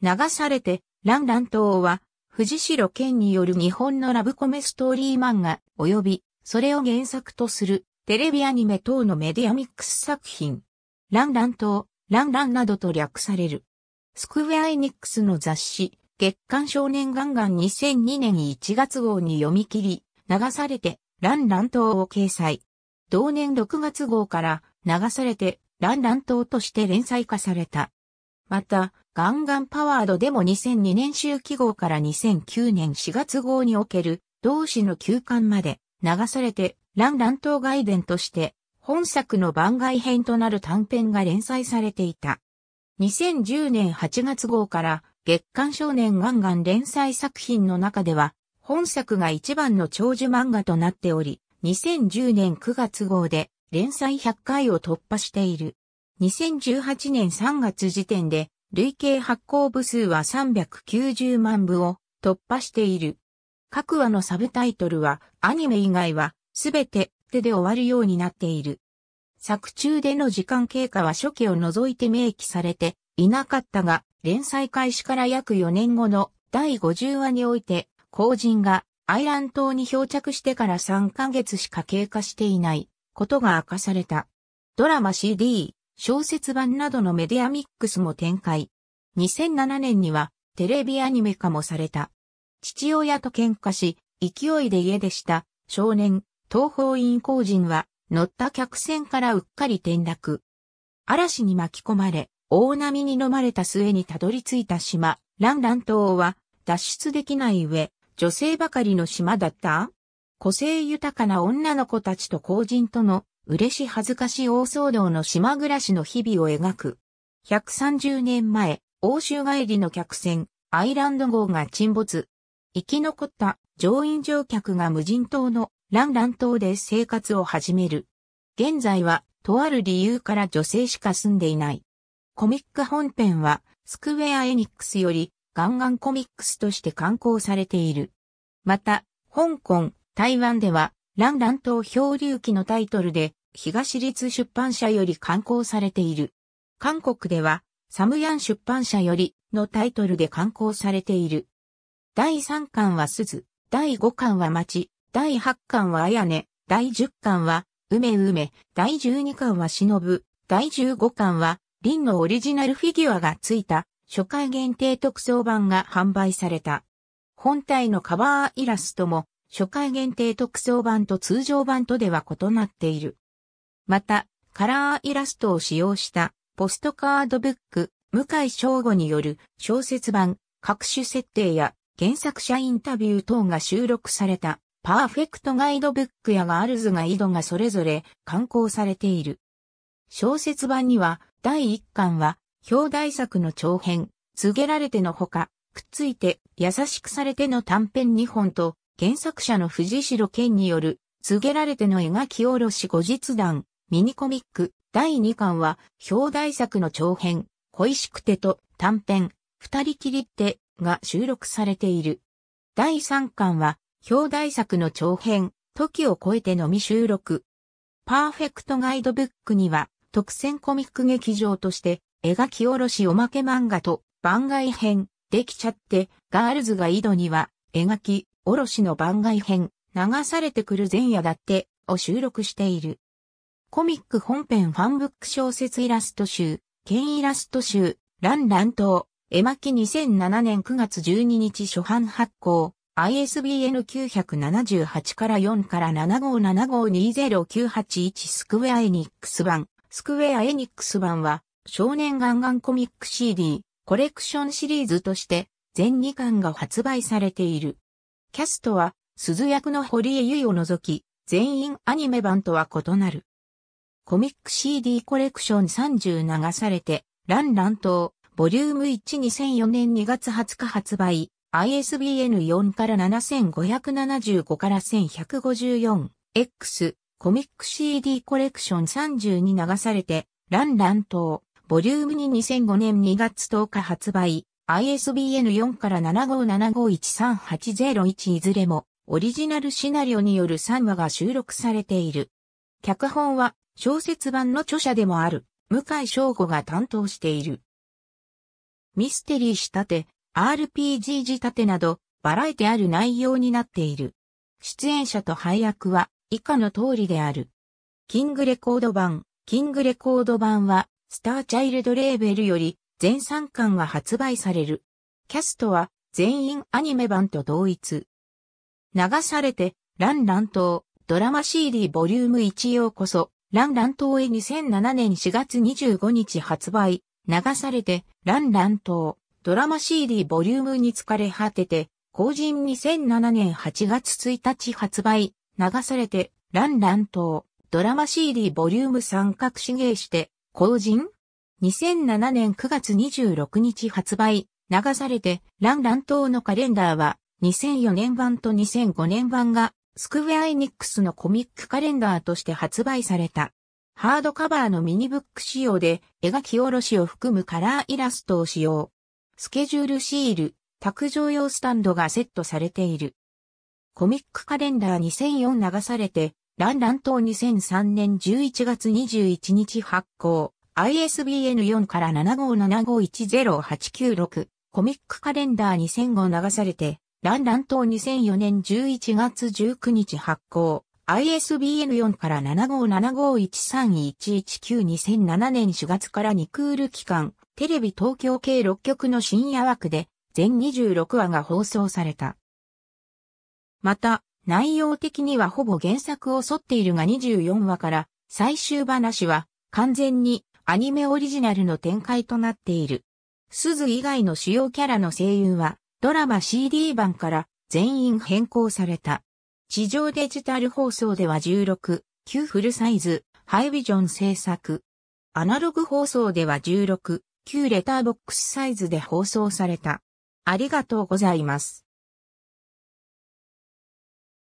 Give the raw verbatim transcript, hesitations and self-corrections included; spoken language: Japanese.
流されて、ランラン島は、藤代健による日本のラブコメストーリー漫画、及び、それを原作とする、テレビアニメ等のメディアミックス作品。ランラン島、ランランなどと略される。スクウェア・エニックスの雑誌、月刊少年ガンガンにせんにねんいちがつごうに読み切り、流されて、ランラン島を掲載。同年ろくがつごうから、流されて、ランラン島として連載化された。また、ガンガンパワードでもにせんにねんしゅうきごうからにせんきゅうねんしがつごうにおける同誌のきゅうかんまで流されてランラン島外伝として本作の番外編となる短編が連載されていた。にせんじゅうねんはちがつごうから月刊少年ガンガン連載作品の中では本作が一番の長寿漫画となっており、にせんじゅうねんくがつごうで連載ひゃっかいを突破している。にせんじゅうはちねんさんがつ時点で累計発行部数はさんびゃくきゅうじゅうまんぶを突破している。各話のサブタイトルはアニメ以外はすべて手で終わるようになっている。作中での時間経過は初期を除いて明記されていなかったが、連載開始から約よねんごのだいごじゅうわにおいて、後陣が愛蘭島に漂着してからさんかげつしか経過していないことが明かされた。ドラマ シーディー、小説版などのメディアミックスも展開。にせんななねんにはテレビアニメ化もされた。父親と喧嘩し、勢いで家出した少年、東方院後陣は乗った客船からうっかり転落。嵐に巻き込まれ、大波に飲まれた末にたどり着いた島、ランラン島は脱出できない上、女性ばかりの島だった?個性豊かな女の子たちと後陣との嬉し恥ずかし大騒動の島暮らしの日々を描く。ひゃくさんじゅうねんまえ、欧州帰りの客船、アイランド号が沈没。生き残った乗員乗客が無人島のランラン島で生活を始める。現在は、とある理由から女性しか住んでいない。コミック本編は、スクウェア・エニックスより、ガンガンコミックスとして刊行されている。また、香港、台湾では、ランラン島漂流記のタイトルで、東立出版社より刊行されている。韓国では、サムヤン出版社よりのタイトルで刊行されている。だいさんかんは鈴、だいごかんは町、だいはちかんはあやね、だいじゅっかんは梅梅、だいじゅうにかんはしのぶ、だいじゅうごかんは凛のオリジナルフィギュアがついた初回限定特装版が販売された。本体のカバーイラストも初回限定特装版と通常版とでは異なっている。また、カラーイラストを使用したポストカードブック、向井翔吾による小説版、各種設定や原作者インタビュー等が収録されたパーフェクトガイドブックやガールズガイドがそれぞれ刊行されている。小説版にはだいいっかんは表題作の長編、告げられてのほか、くっついて優しくされての短編にほんと原作者の藤代健による告げられての描き下ろし後日談。ミニコミックだいにかんは表題作の長編恋しくてと短編二人きりってが収録されている。だいさんかんは表題作の長編時を超えてのみ収録。パーフェクトガイドブックには特選コミック劇場として描き下ろしおまけ漫画と番外編できちゃってガールズガイドには描き下ろしの番外編流されてくる前夜だってを収録している。コミック本編ファンブック小説イラスト集、兼イラスト集、ランラン島、絵巻にせんななねんくがつじゅうににち初版発行、アイエスビーエヌきゅうななはちからよんからななごーななごーにーぜろきゅうはちいちスクウェアエニックス版、スクウェアエニックス版は、少年ガンガンコミック シーディー、コレクションシリーズとして、全にかんが発売されている。キャストは、鈴役の堀江由衣を除き、全員アニメ版とは異なる。コミック シーディー コレクションさんじゅう流されて、ランラン島、ボリュームいち にせんよねんにがつはつか発売、アイエスビーエヌよんからななごーななごーからいちいごーよん、X、コミック シーディー コレクションさんじゅうに流されて、ランラン島、ボリュームに にせんごねんにがつとおか発売、アイエスビーエヌよんからななごーななごーいちさんはちぜろいちいずれも、オリジナルシナリオによるさんわが収録されている。脚本は、小説版の著者でもある、向井翔吾が担当している。ミステリー仕立て、アールピージー 仕立てなど、バラエティある内容になっている。出演者と配役は以下の通りである。キングレコード版。キングレコード版は、スターチャイルドレーベルより、全さんかんが発売される。キャストは、全員アニメ版と同一。流されて、ランラン島、ドラマ シーディー ボリュームいちようこそ、ランラン島へにせんななねんしがつにじゅうごにち発売。流されて、ランラン島、ドラマ シーディー ボリュームに疲れ果てて、後陣にせんななねんはちがつついたち発売、流されて、ランラン島、ドラマ シーディー ボリュームさん隠し芸して、後陣 ?にせんななねんくがつにじゅうろくにち発売、流されて、ランラン島のカレンダーは、にせんよねんばんとにせんごねんばんが、スクウェア・エニックスのコミックカレンダーとして発売された。ハードカバーのミニブック仕様で、描き下ろしを含むカラーイラストを使用。スケジュールシール、卓上用スタンドがセットされている。コミックカレンダーにせんよん流されて、ランラン島にせんさんねんじゅういちがつにじゅういちにち発行。アイエスビーエヌよんからななごーななごーいちゼロはちきゅうろく。コミックカレンダーにせんご流されて、ランラン島にせんよねんじゅういちがつじゅうくにち発行。アイエスビーエヌよんからななごーななごーいちさんいちいちきゅうにせんななねんしがつからにクール期間、テレビ東京計ろっきょくの深夜枠で全にじゅうろくわが放送された。また、内容的にはほぼ原作を沿っているがにじゅうよんわから最終話は完全にアニメオリジナルの展開となっている。すず以外の主要キャラの声優はドラマ シーディー 版から全員変更された。地上デジタル放送ではじゅうろくきゅうフルサイズ、ハイビジョン制作。アナログ放送ではじゅうろくきゅうレターボックスサイズで放送された。ありがとうございます。